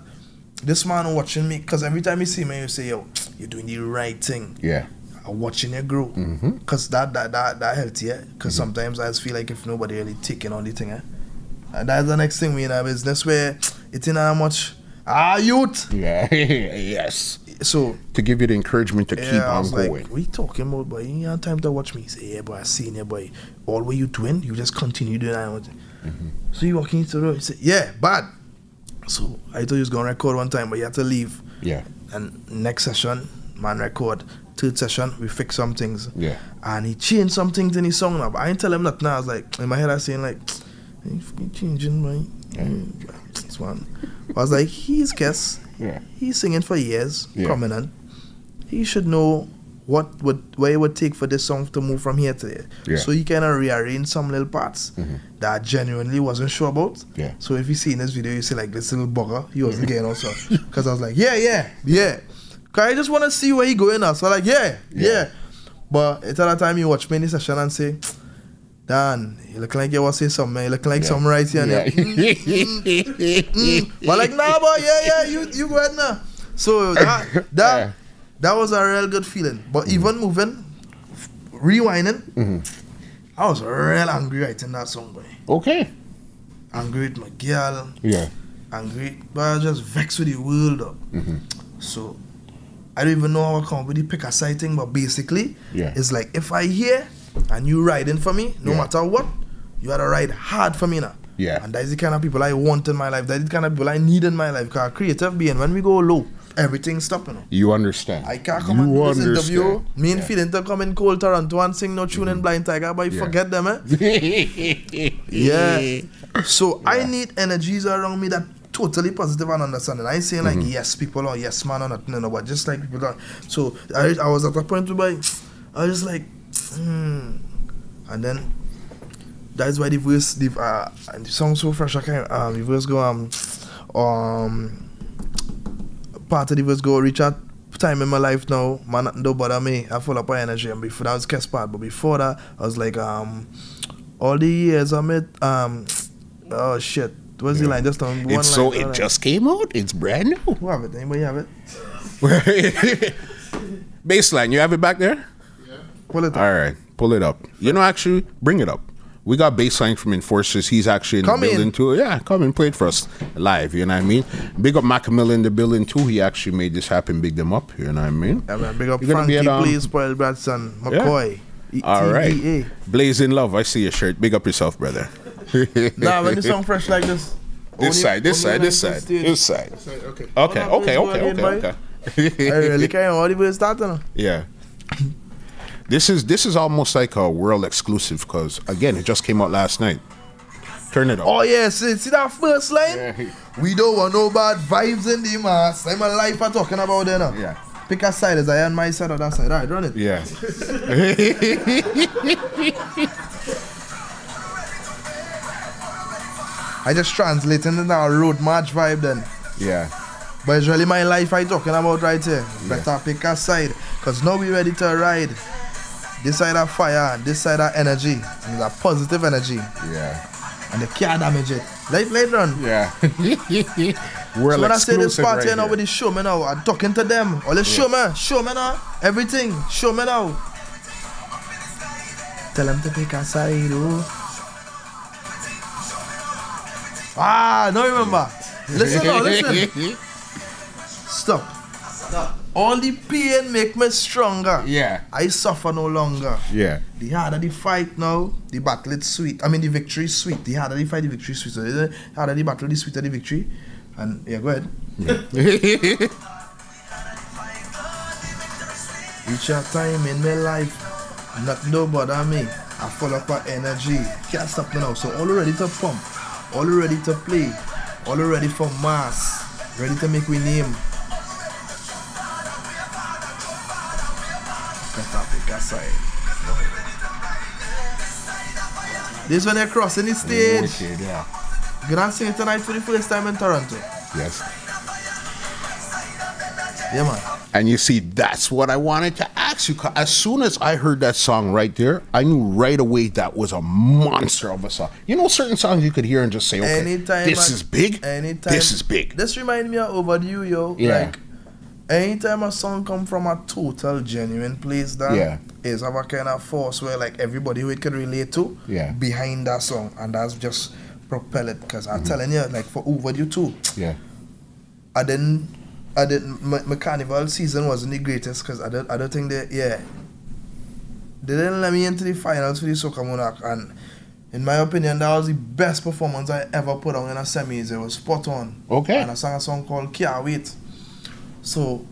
this man watching me, because every time you see me, you say, yo, you're doing the right thing. Yeah. I'm watching you grow. Because that helped, yeah. Because sometimes I just feel like if nobody really taking on the thing, eh? And that's the next thing we in our business where it's in how much, youth. Yeah, yes. So to give you the encouragement to keep on going. Like, we talking about, boy, you have time to watch me. He say, yeah, boy, I seen it, boy. All way you doing, you just continue doing that. So you walking into the road, you say, yeah, bad. So I thought you was going to record one time, but you had to leave. Yeah. And next session, man record. Third session, we fix some things. Yeah. And he changed some things in his song now, but I didn't tell him nothing. I was like, in my head I was saying like, hey, fucking changing, right? Yeah. This one. I was like, he's Kes. Yeah. He's singing for years, prominent. He should know what it would take for this song to move from here to there. Yeah. So you kind of rearrange some little parts that I genuinely wasn't sure about. Yeah. So if you see in this video, you see like this little bugger, he wasn't getting also. Because I was like, yeah. Because I just want to see where he going now. So I'm like, yeah. But at that time, you watch me in the session and say, Dan, you look like you was saying something, man. You look like something right here. And But like, nah, boy, you go ahead now. So that was a real good feeling. But even moving, rewinding, I was real angry writing that song, boy. Okay. Angry with my girl. Yeah. Angry, but I was just vexed with the world, up. So I don't even know how I come with the pick a side thing, but basically, it's like if I hear and you riding for me, no matter what, you gotta ride hard for me now. Yeah. And that's the kind of people I want in my life. That's the kind of people I need in my life. Because a creative being, when we go low, everything's stopping. You know? You understand. I can't come and do this interview. Me and Phil to come in cold Toronto and sing no tune in Blind Tiger, but you forget them, eh? So I need energies around me that totally positive and understanding. I ain't saying like yes people or yes man or nothing, no, but just like people. So I was at a point where I was just like, and then that's why the verse, and the song so fresh. I can't. The verse go part of the verse go reach out time in my life now. Man, don't bother me. I full up my energy. And before that was Kes part, but before that I was like all the years I met oh shit. What's the line? Just on one. So it just came out. It's brand new. Who have it? Anybody have it? Baseline. You have it back there. Pull it up. All right, pull it up. You know, actually, bring it up. We got Bassline from Enforcers. He's actually in the building too. Yeah, come and play it for us live, you know what I mean? Big up Macamilla in the building too. He actually made this happen, big them up, you know what I mean? Yeah, man, big up Frankie, please, Spoil Bradson, McCoy. Yeah. All right. Blazing Love, I see your shirt. Big up yourself, brother. Nah, when the song fresh like this. This side. Okay. I really can't all the way starting. Yeah. This is almost like a world exclusive because again it just came out last night. Turn it up. Oh yeah, see that first line? Yeah. We don't want no bad vibes in the mass. I'm alive I'm talking about that now. Yeah. Pick a side, is I on my side or that side? Alright, run it. Yeah. I just translating into that road march vibe then. Yeah. But it's really my life I talking about right here. Better pick a side. Cause now we ready to ride. This side of fire, this side of energy, and the positive energy. Yeah. And they can't damage it. Light run. Yeah. We're so when I say this party right now with the showmen now, I'm talking to them. All the showmen now, everything, showmen now. Tell them to pick a side, Ah, no remember. Listen now, listen. Stop. No, All the pain make me stronger. Yeah. I suffer no longer. Yeah. The harder the fight now, the battle is sweet. I mean, the victory is sweet. The harder the fight, the victory is sweet. So the harder the battle, the sweeter the victory. And yeah, go ahead. Yeah. Each time in my life, not no bother me. I full up of energy. Can't stop me now. So all ready to pump, all ready to play, all ready for mass, ready to make we name. Pick a side. This when they're crossing the stage. Wicked, yeah. Grand singing tonight for the first time in Toronto. Yes. Yeah, man. And you see, that's what I wanted to ask you. As soon as I heard that song right there, I knew right away that was a monster of a song. You know, certain songs you could hear and just say, okay, anytime this is big, anytime, this is big. This reminds me of Overdue, yo. Yeah. Like, anytime a song come from a total genuine place that is of a kind of force where like everybody who it can relate to behind that song, and that's just propel it. Because I'm telling you, like for Overdue too, my carnival season wasn't the greatest because I don't think they didn't let me into the finals for the Soca Monarch, and in my opinion that was the best performance I ever put on in a semis. It was spot on. Okay. And I sang a song called Can't Wait. So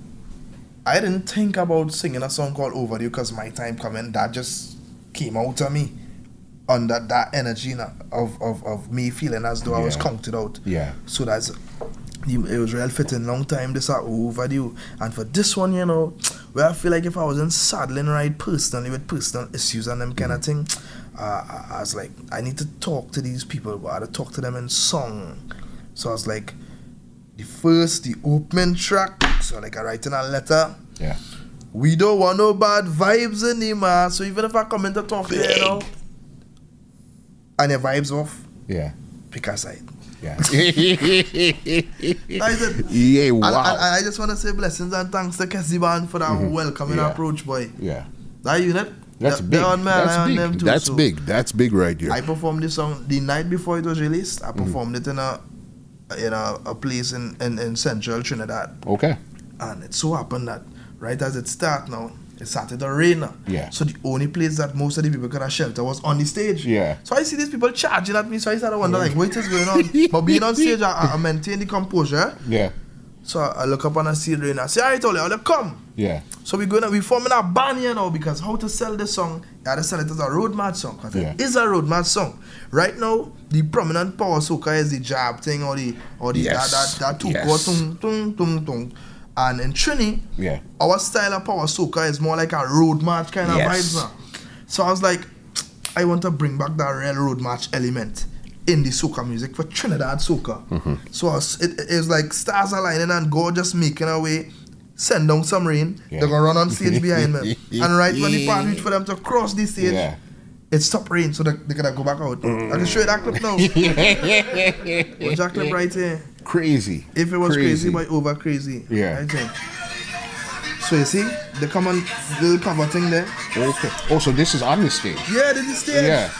I didn't think about singing a song called Overdue because my time coming, that just came out of me under that energy of me feeling as though I was counted out. Yeah. So that's it was real fitting. Long time this are overdue. And for this one, you know, where I feel like if I wasn't saddling right personally with personal issues and them kind of thing, I was like, I need to talk to these people, but I had to talk to them in song. So I was like, the opening track, so like I write in a letter. Yeah. We don't want no bad vibes in the man. So even if I come in to talk to you know, and your vibes off, pick a side. Yeah. I just want to say blessings and thanks to Casey Band for that welcoming approach, boy. Yeah. That unit. That's big. That's big right here. I performed this song the night before it was released. I performed it in a place in central Trinidad. Okay. And it so happened that right as it started now, it started to rain. Yeah. So the only place that most of the people could have shelter was on the stage. Yeah. So I see these people charging at me. So I started wondering like, what is going on? But being on stage, I maintain the composure. Yeah. So I look up and I see the rain. I say, all right, Ole, come. Yeah. So we forming a band here now because how to sell this song, you had to sell it as a road march song. Because it is a road march song. Right now, the prominent power soca is the jab thing or the that two chord tung. And in Trini, our style of power soca is more like a road march kind of vibes now. So I was like, I want to bring back that real road march element in the soca music for Trinidad soca. So it's like stars aligning and God just making a way, send down some rain, they're gonna run on stage behind them. And right when the part reach for them to cross the stage, it stopped rain, so they're gonna go back out. I can show you that clip now. Watch that clip right here. Crazy. If it was crazy, but over crazy. Yeah. So you see, the common little cover thing there. Okay. Oh, so this is on the stage. Yeah, this is stage. Yeah.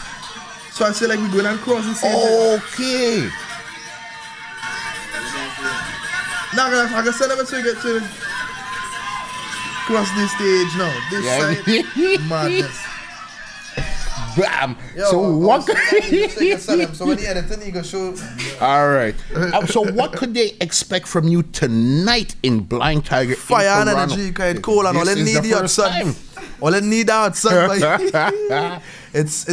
So I say like we go and cross the stage. Okay. Now I can send them so you get to cross the stage now. This side, madness. Bam. Yo, so what? All right. So what could they expect from you tonight in Blind Tiger? Fire and energy, cool, and all they need the outside. All they need outside. It's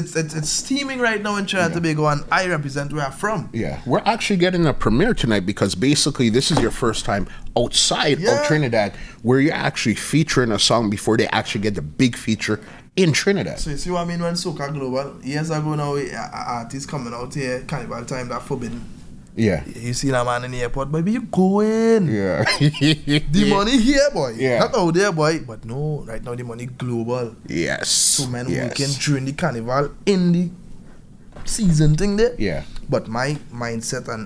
steaming right now in Trinidad and Tobago, and I represent where I'm from. Yeah, we're actually getting a premiere tonight because basically this is your first time outside of Trinidad, where you're actually featuring a song before they actually get the big feature in Trinidad. So you see what I mean when Soca Global, years ago now, artists coming out here, carnival time, that forbidden. Yeah. You see that man in the airport, baby, you going. Yeah. The money here, boy. Yeah. Not out there, boy. But no, right now the money global. Yes. So men working during the carnival in the season thing there. Yeah. But my mindset and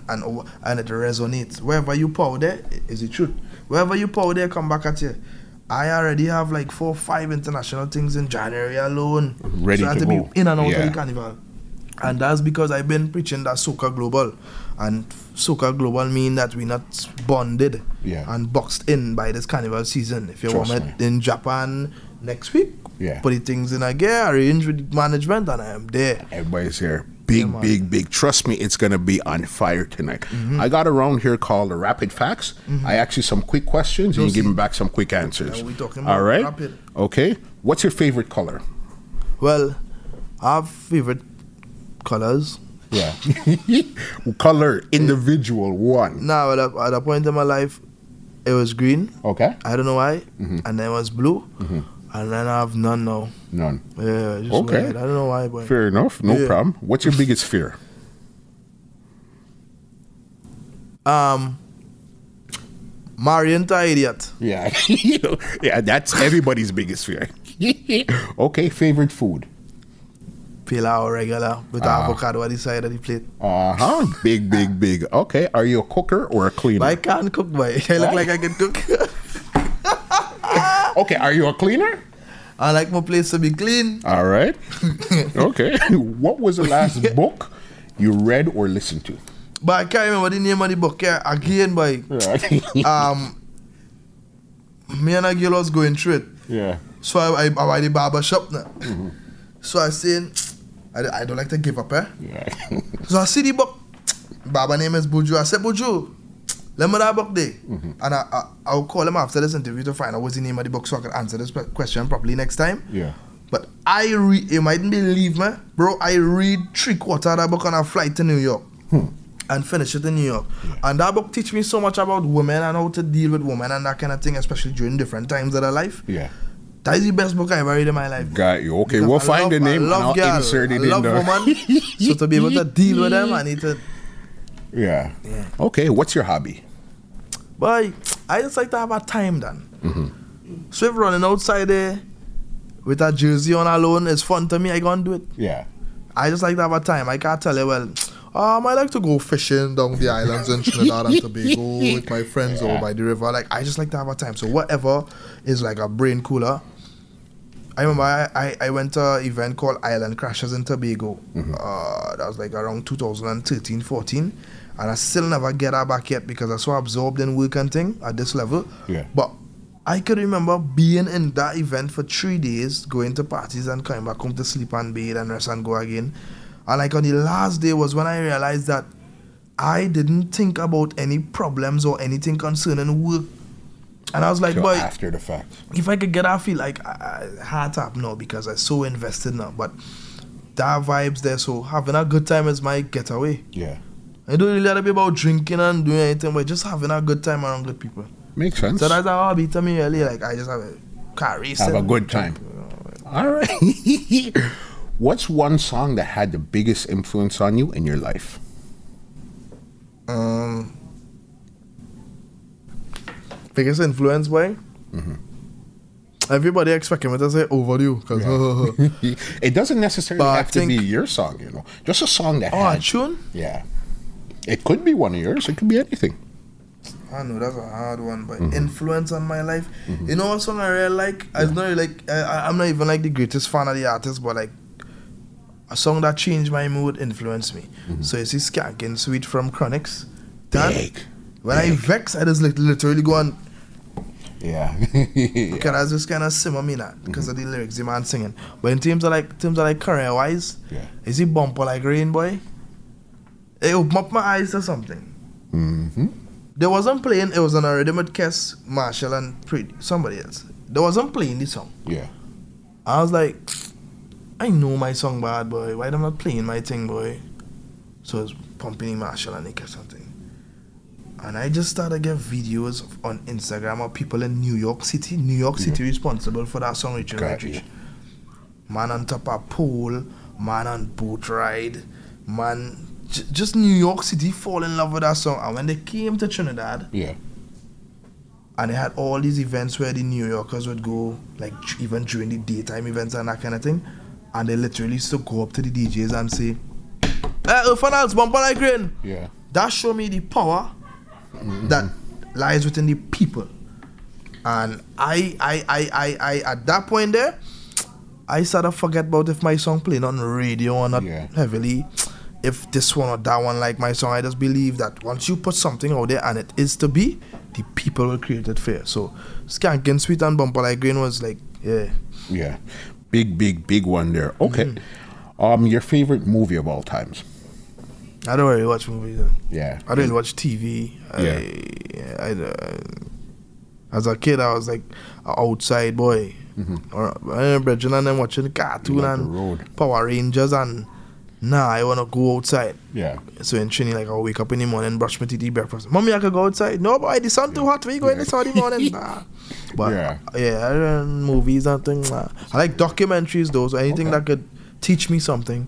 it resonates. Wherever you power there is the truth. Wherever you power there, come back at you. I already have like 4 or 5 international things in January alone. Ready to go. So I had to be in and out of the carnival. And that's because I've been preaching that Soca Global. And Soca Global mean that we're not bonded and boxed in by this carnival season. If you want it in Japan next week, put things in a gear, arrange with management, and I am there. Everybody's here. Big. Trust me, it's going to be on fire tonight. I got a round here called the Rapid Facts. I ask you some quick questions and you give me back some quick answers. We talking about rapid. Okay. What's your favorite color? Well, our favorite colors. Yeah. Color, individual, one. No, at a point in my life, it was green. Okay. I don't know why. And then it was blue. And then I have none now. None. Yeah, just weird. I don't know why, but fair enough. No problem. What's your biggest fear? Marrying to an idiot. Yeah. That's everybody's biggest fear. Okay, favorite food? Pilau regular with avocado on the side of the plate. Big. Okay, are you a cooker or a cleaner? I can't cook, boy. I look like I can cook. Okay, are you a cleaner? I like my place to be clean. All right. Okay. What was the last book you read or listened to? But I can't remember the name of the book. Again, by me and a girl was going through it. Yeah. So I at the barber shop now. So I said, I don't like to give up, eh? Yeah. So I see the book. Barber name is Buju. I said, Buju, let me that book there. And I'll call him after this interview to find out what's the name of the book so I can answer this question properly next time. Yeah. But I read, you mightn't believe me, bro, I read 3/4 of that book on a flight to New York and finish it in New York. And that book teach me so much about women and how to deal with women and that kind of thing, especially during different times of their life. Yeah. That is the best book I ever read in my life. Got you. Okay, because we'll find the name and I'll insert it in there. So to be able to deal with them, I need to... Yeah. Okay, what's your hobby? But I just like to have a time done. So if running outside there with a jersey on alone is fun to me, I gonna do it. Yeah. I just like to have a time. I can't tell you, well, I like to go fishing down the islands in Trinidad and Tobago with my friends or by the river. Like, I just like to have a time. So whatever is like a brain cooler. I remember I went to an event called Island Crashers in Tobago. That was like around 2013, 14. And I still never get her back yet because I was so absorbed in work and thing at this level. Yeah. But I could remember being in that event for 3 days, going to parties and coming back home to sleep and bathe and rest and go again. And like on the last day was when I realized that I didn't think about any problems or anything concerning work. And I was like, boy, after the fact, if I could get her, I feel like I heart up now because I'm so invested now. But that vibe's there, so having a good time is my getaway. Yeah. I don't really let it be about drinking and doing anything, but just having a good time around good people. Makes sense. So that's a hobby to me, really. Like, I just have a car race. Have a good time. All right. What's one song that had the biggest influence on you in your life? Biggest influence, boy? Everybody expecting me to say Overdue. It doesn't necessarily have to be your song, you know. Just a song that had... Oh, a tune? Yeah. It could be one of yours. It could be anything. I know that's a hard one, but influence on my life. You know what song I really like? I'm not even like the greatest fan of the artist, but like a song that changed my mood influenced me. So you see Skankin' Sweet from Chronix. When I vex, I just like literally go on. Okay, that's just kind of simmer me now because of the lyrics the man singing. But in terms of like career wise, you see Bumper Like Green, boy? It opened up my eyes to something. They wasn't playing, it was on a rhythm with Kes, Marshall, and Pretty, somebody else. They wasn't playing the song. Yeah. I was like, I know my song bad, boy. Why am I not playing my thing, boy? So I was pumping Marshall and Kes something. And I just started getting videos on Instagram of people in New York City. New York City responsible for that song, Richard. Man on top of pole, man on boat ride, man... Just New York City fall in love with that song. And when they came to Trinidad, and they had all these events where the New Yorkers would go, like even during the daytime events and that kind of thing, and they literally used to go up to the DJs and say, "Hey, Erphaan Alves, Bumper Like Green." Yeah. That showed me the power that lies within the people. And I at that point there, I started forget about if my song playing on radio or not heavily. if this one or that one like my song. I just believe that once you put something out there and it is to be, the people will create it for you. So Skankin' Sweet and Bumper Like Green was like, yeah. Yeah. Big, big, big one there. Okay. Mm-hmm. Your favorite movie of all times? I don't really watch movies. Yeah. I don't watch TV. Yeah. As a kid, I was like an outside boy. Mm-hmm. Or I remember Jean and them watching the cartoon and Power Rangers and I want to go outside. Yeah. So in Trini, like, I'll wake up in the morning, brush my teeth, eat breakfast. Mommy, I can go outside. No, boy, the sun too hot. Where you going this early morning? Nah. But yeah, movies and things. Nah. I like documentaries, though. So anything that could teach me something.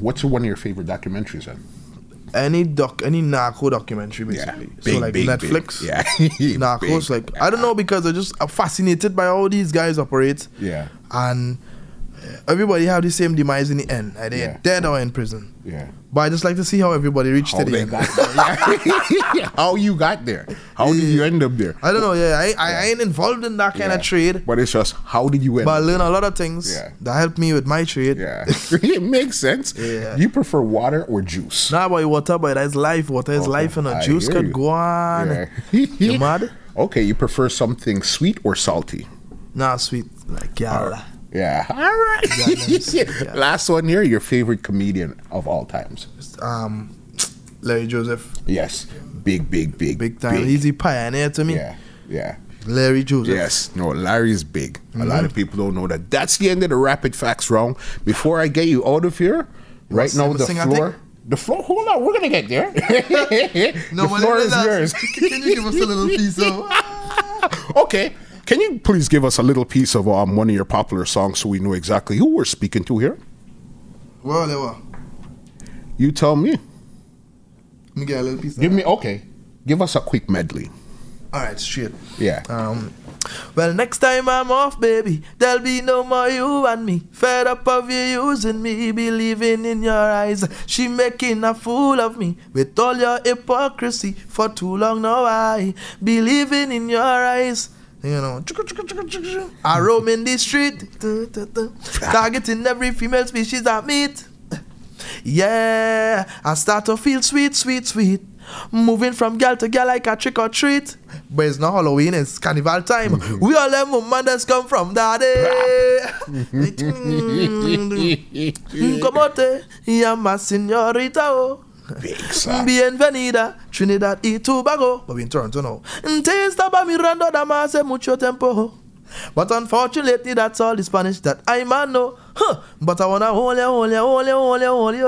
What's one of your favorite documentaries then? Any narco documentary, basically. Yeah. Big, so like big, Netflix, big. Yeah. Narcos. Big. Like, I don't know, because I just am fascinated by how these guys operate. Yeah. And everybody have the same demise in the end. Either dead or in prison. Yeah. But I just like to see how everybody reached to the end. How you got there. How did you end up there? I don't know. I ain't involved in that kind of trade. But it's just, how did you end up? But I learned a lot of things that helped me with my trade. Yeah. It makes sense. Yeah. Do you prefer water or juice? Nah, boy, water, but that's life. Water is life, and a juice could go on. Yeah. You mad? Okay, you prefer something sweet or salty? Nah, sweet. Like, yeah. All right. Yeah. Last one here. Your favorite comedian of all times? Larry Joseph. Yes. Big, big, big. Big time. Big. He's a pioneer to me. Yeah. Yeah. Larry Joseph. Yes. No, Larry's big. A lot of people don't know that. That's the end of the rapid facts round. Before I get you out of here, right now the floor. Hold on. We're gonna get there. The floor is yours. Can you give us a little piece of? Okay. Can you please give us a little piece of one of your popular songs so we know exactly who we're speaking to here? Well, you tell me. Let me get a little piece. Give us a quick medley. All right, shit. Yeah. Well, next time I'm off, baby, there'll be no more you and me. Fed up of you using me, believing in your eyes. She making a fool of me with all your hypocrisy. For too long now I believing in your eyes. You know, I roam in the street, targeting every female species I meet. Yeah, I start to feel sweet, sweet, sweet. Moving from girl to girl like a trick or treat. But it's not Halloween, it's carnival time. We all them mothers come from daddy. Come out, yama senorita, oh. Big song. Bienvenida, Trinidad y Tobago. But we're in Toronto now. Taste about me, Rando Damase, mucho tempo. But unfortunately, that's all the Spanish that I man know. Huh. But I wanna hold you, hold you, hold you, hold you, hold you.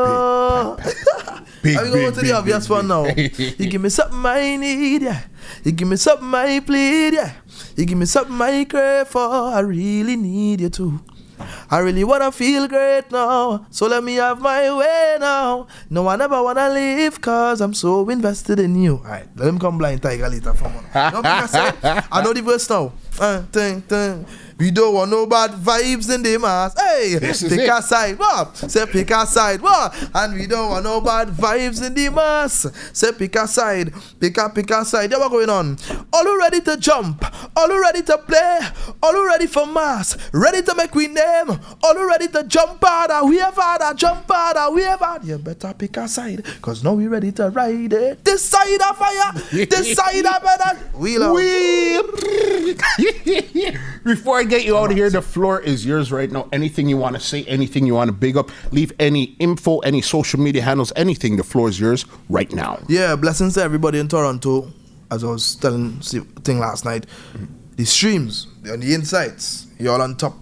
I'm going to the obvious one now. You give me something I need, yeah. You give me something I plead, yeah. You give me something I crave for. I really need you too. I really wanna feel great now, so let me have my way now. No, I never wanna leave, cause I'm so invested in you. Alright, let him come Blind Tiger later for one. I know the verse now. We don't want no bad vibes in the mass. Hey, pick a side, what? Say pick a side, what? And we don't want no bad vibes in the mass. Say pick a side, pick a side. Yeah, what's going on? All who ready to jump, all who ready to play, all who ready for mass, ready to make we name, all who ready to jump out, and we have out, jump out, we have out. You better pick a side, cause now we ready to ride it. This side of fire, this side of better. Before I get you out of here, the floor is yours right now. Anything you want to say, anything you want to big up, leave any info, any social media handles, anything, the floor is yours right now. Yeah, blessings to everybody in Toronto. As I was telling thing last night, the streams, on the insights, you're all on top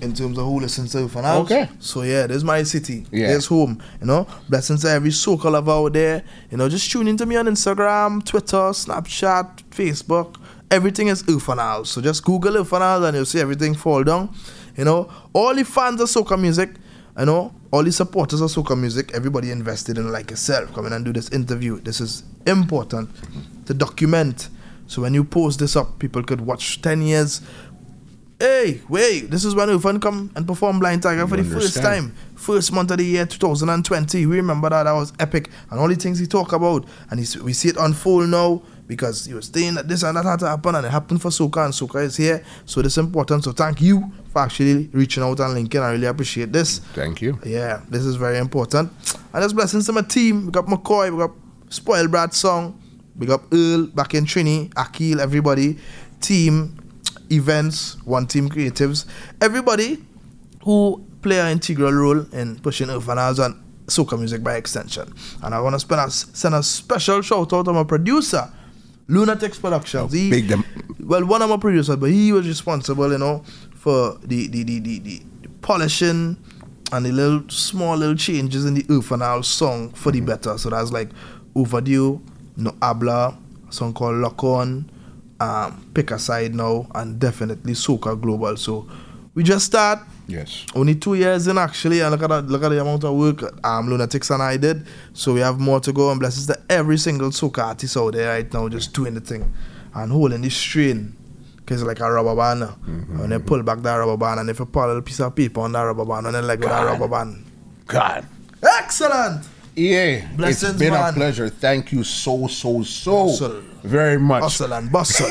in terms of who listens to you for now. Okay. So yeah, there's my city. Yeah. There's home. You know, blessings to every Soca lover out there. You know, just tune into me on Instagram, Twitter, Snapchat, Facebook. Everything is Erphaan Alves. So just Google Erphaan Alves and you'll see everything fall down. You know, all the fans of Soca music, you know, all the supporters of Soca music, everybody invested in like yourself. Come in and do this interview. This is important to document. So when you post this up, people could watch 10 years. Hey, wait, this is when Erphaan come and perform Blind Tiger for the first time. First month of the year, 2020. We remember that. That was epic. And all the things he talked about. And we see it unfold now. Because he was saying that this and that had to happen, and it happened for Soca, and Soca is here. So it's important. So thank you for actually reaching out and linking. I really appreciate this. Thank you. Yeah, this is very important. And just blessings to my team. We got McCoy, we got Spoil Brad Song, we got Earl back in Trini, Akil, everybody, team, events, one team creatives, everybody who play an integral role in pushing Erphaan Alves and soca music by extension. And I want to send a special shout out to my producer, Lunatics Productions. Well, one of my producers, but he was responsible, you know, for the polishing and the little small changes in the Erphaan Alves song for the better. So that's like Overdue, No Habla, a song called Lock On, Pick a Side now, and definitely Soca Global. So we just start. Yes. Only 2 years in actually, and look at the amount of work Lunatics and I did. So we have more to go, and blessings to every single soca artist out there right now just doing the thing and holding the strain. Cause it's like a rubber band. When they pull back that rubber band, and if you put a little piece of paper on that rubber band, and then like that rubber band. God. Excellent. Yeah. Blessings, it's been a pleasure. Thank you so Bustle. Very much. Bustle and bustle.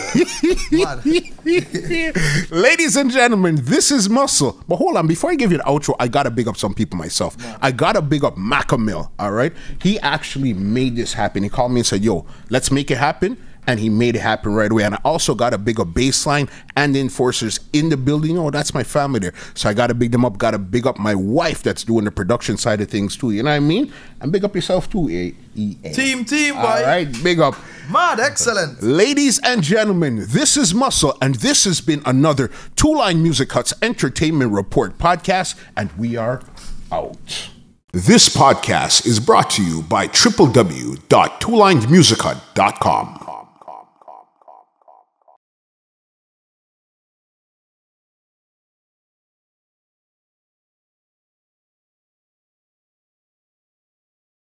Ladies and gentlemen, this is Muscle. But hold on, before I give you the outro, I gotta big up some people myself. Yeah. I gotta big up Macamil, all right? He actually made this happen. He called me and said, yo, let's make it happen. And he made it happen right away. And I also got a big up Baseline and the Enforcers in the building. Oh, that's my family there. So I got to big them up. Got to big up my wife that's doing the production side of things too. You know what I mean? And big up yourself too, EA. Team, boy. All right, big up. Mad, excellent. Ladies and gentlemen, this is Muscle, and this has been another 2 Lined Music Hut's Entertainment Report Podcast, and we are out. This podcast is brought to you by www.2linedmusichut.com.